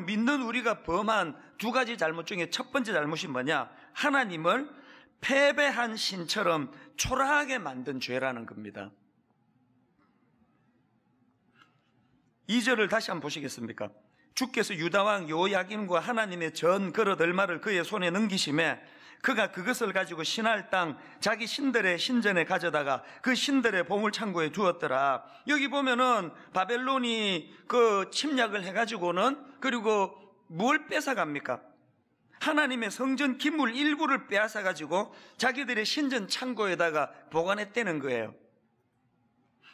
믿는 우리가 범한 두 가지 잘못 중에 첫 번째 잘못이 뭐냐? 하나님을 패배한 신처럼 초라하게 만든 죄라는 겁니다. 2절을 다시 한번 보시겠습니까? 주께서 유다왕 요야김과 하나님의 전 그릇 얼마를 그의 손에 넘기심에 그가 그것을 가지고 시날 땅 자기 신들의 신전에 가져다가 그 신들의 보물창고에 두었더라. 여기 보면은 바벨론이 그 침략을 해가지고는 그리고 뭘 뺏어갑니까? 하나님의 성전 기물 일부를 빼앗아가지고 자기들의 신전 창고에다가 보관했다는 거예요.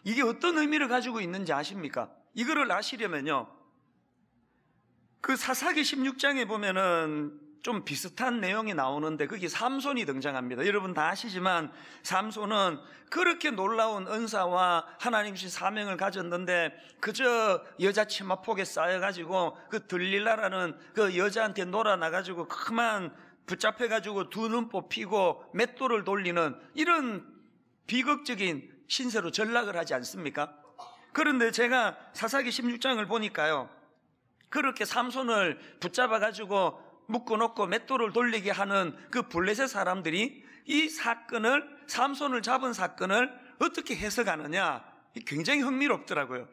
이게 어떤 의미를 가지고 있는지 아십니까? 이거를 아시려면요, 그 사사기 16장에 보면은 좀 비슷한 내용이 나오는데 거기 삼손이 등장합니다. 여러분 다 아시지만 삼손은 그렇게 놀라운 은사와 하나님 주신 사명을 가졌는데 그저 여자 치마폭에 쌓여가지고 그 들릴라라는 그 여자한테 놀아나가지고 그만 붙잡혀가지고 두 눈 뽑히고 맷돌을 돌리는 이런 비극적인 신세로 전락을 하지 않습니까? 그런데 제가 사사기 16장을 보니까요, 그렇게 삼손을 붙잡아가지고 묶어놓고 맷돌을 돌리게 하는 그 블레셋 사람들이 이 사건을, 삼손을 잡은 사건을 어떻게 해석하느냐, 굉장히 흥미롭더라고요.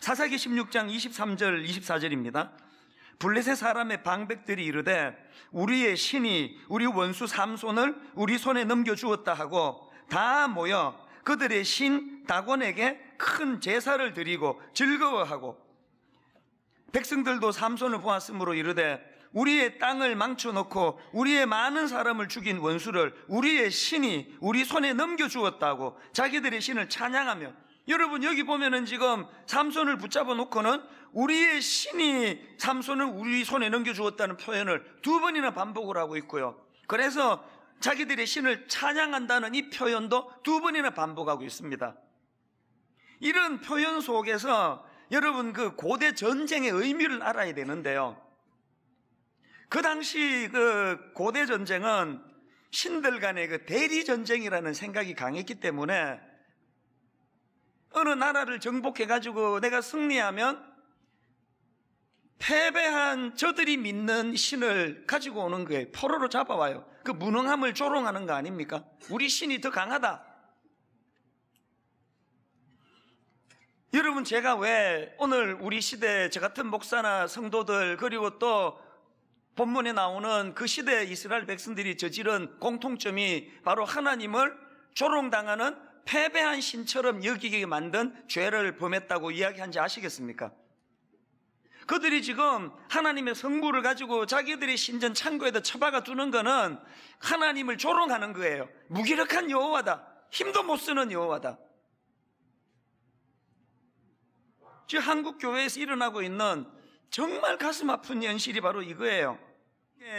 사사기 16장 23절 24절입니다 블레셋 사람의 방백들이 이르되 우리의 신이 우리 원수 삼손을 우리 손에 넘겨주었다 하고 다 모여 그들의 신 다곤에게 큰 제사를 드리고 즐거워하고 백성들도 삼손을 보았으므로 이르되 우리의 땅을 망쳐놓고 우리의 많은 사람을 죽인 원수를 우리의 신이 우리 손에 넘겨주었다고 자기들의 신을 찬양하며. 여러분 여기 보면은 지금 삼손을 붙잡아 놓고는 우리의 신이 삼손을 우리 손에 넘겨주었다는 표현을 두 번이나 반복을 하고 있고요, 그래서 자기들의 신을 찬양한다는 이 표현도 두 번이나 반복하고 있습니다. 이런 표현 속에서 여러분 그 고대 전쟁의 의미를 알아야 되는데요, 그 당시 그 고대 전쟁은 신들 간의 그 대리 전쟁이라는 생각이 강했기 때문에 어느 나라를 정복해가지고 내가 승리하면 패배한 저들이 믿는 신을 가지고 오는 거예요. 포로로 잡아와요. 그 무능함을 조롱하는 거 아닙니까? 우리 신이 더 강하다. 여러분 제가 왜 오늘 우리 시대 저 같은 목사나 성도들 그리고 또 본문에 나오는 그 시대 이스라엘 백성들이 저지른 공통점이 바로 하나님을 조롱당하는 패배한 신처럼 여기게 만든 죄를 범했다고 이야기한지 아시겠습니까? 그들이 지금 하나님의 성물을 가지고 자기들의 신전 창고에다 처박아 두는 거는 하나님을 조롱하는 거예요. 무기력한 여호와다, 힘도 못 쓰는 여호와다. 지금 한국 교회에서 일어나고 있는 정말 가슴 아픈 현실이 바로 이거예요.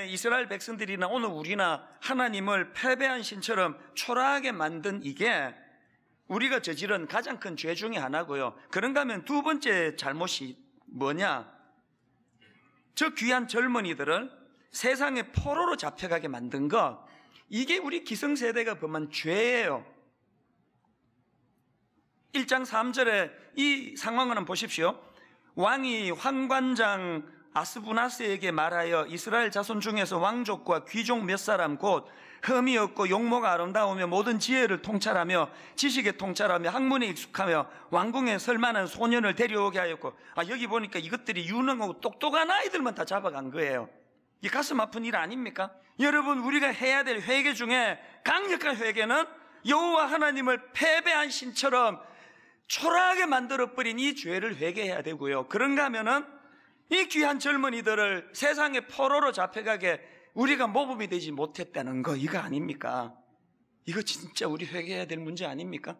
이스라엘 백성들이나 오늘 우리나 하나님을 패배한 신처럼 초라하게 만든 이게 우리가 저지른 가장 큰 죄 중에 하나고요. 그런가 하면 두 번째 잘못이 뭐냐? 저 귀한 젊은이들을 세상의 포로로 잡혀가게 만든 것, 이게 우리 기성세대가 범한 죄예요. 1장 3절에 이 상황을 한번 보십시오. 왕이 환관장 아스부나스에게 말하여 이스라엘 자손 중에서 왕족과 귀족 몇 사람 곧 흠이 없고 용모가 아름다우며 모든 지혜를 통찰하며 지식에 통찰하며 학문에 익숙하며 왕궁에 설만한 소년을 데려오게 하였고. 아, 여기 보니까 이것들이 유능하고 똑똑한 아이들만 다 잡아간 거예요. 이 가슴 아픈 일 아닙니까? 여러분 우리가 해야 될 회개 중에 강력한 회개는 여호와 하나님을 패배한 신처럼 초라하게 만들어버린 이 죄를 회개해야 되고요, 그런가 하면은 이 귀한 젊은이들을 세상의 포로로 잡혀가게 우리가 모범이 되지 못했다는 거, 이거 아닙니까? 이거 진짜 우리 회개해야 될 문제 아닙니까?